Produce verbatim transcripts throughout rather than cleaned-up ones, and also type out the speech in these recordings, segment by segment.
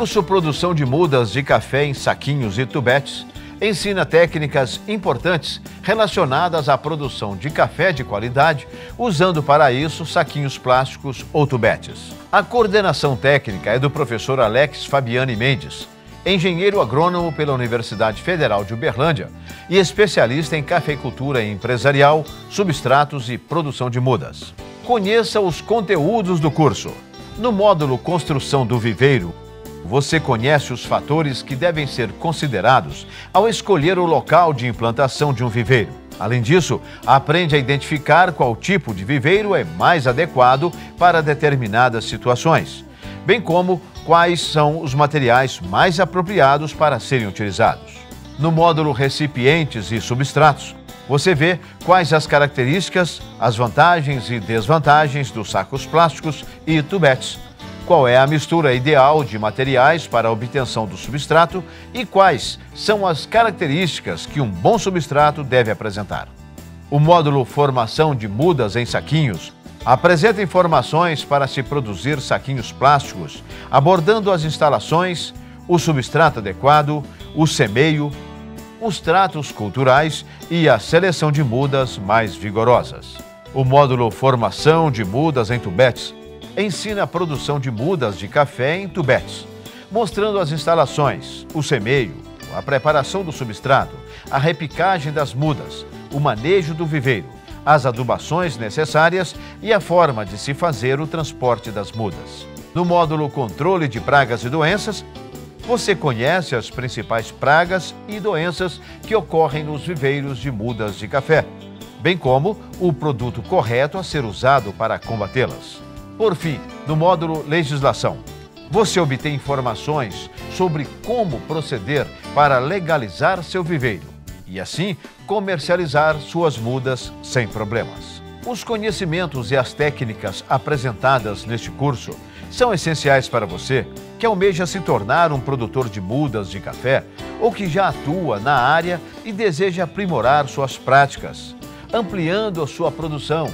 curso Produção de Mudas de Café em Saquinhos e Tubetes ensina técnicas importantes relacionadas à produção de café de qualidade, usando para isso saquinhos plásticos ou tubetes. A coordenação técnica é do professor Alex Fabiani Mendes, engenheiro agrônomo pela Universidade Federal de Uberlândia e especialista em cafeicultura empresarial, substratos e produção de mudas. Conheça os conteúdos do curso. No módulo Construção do Viveiro, você conhece os fatores que devem ser considerados ao escolher o local de implantação de um viveiro. Além disso, aprende a identificar qual tipo de viveiro é mais adequado para determinadas situações, bem como quais são os materiais mais apropriados para serem utilizados. No módulo Recipientes e Substratos, você vê quais as características, as vantagens e desvantagens dos sacos plásticos e tubetes, qual é a mistura ideal de materiais para a obtenção do substrato e quais são as características que um bom substrato deve apresentar. O módulo Formação de Mudas em Saquinhos apresenta informações para se produzir saquinhos plásticos, abordando as instalações, o substrato adequado, o semeio, os tratos culturais e a seleção de mudas mais vigorosas. O módulo Formação de Mudas em Tubetes ensina a produção de mudas de café em tubetes, mostrando as instalações, o semeio, a preparação do substrato, a repicagem das mudas, o manejo do viveiro, as adubações necessárias e a forma de se fazer o transporte das mudas. No módulo Controle de Pragas e Doenças, você conhece as principais pragas e doenças que ocorrem nos viveiros de mudas de café, bem como o produto correto a ser usado para combatê-las. Por fim, no módulo Legislação, você obtém informações sobre como proceder para legalizar seu viveiro e, assim, comercializar suas mudas sem problemas. Os conhecimentos e as técnicas apresentadas neste curso são essenciais para você que almeja se tornar um produtor de mudas de café ou que já atua na área e deseja aprimorar suas práticas, ampliando a sua produção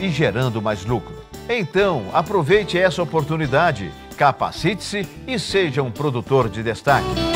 e gerando mais lucro. Então, aproveite essa oportunidade, capacite-se e seja um produtor de destaque.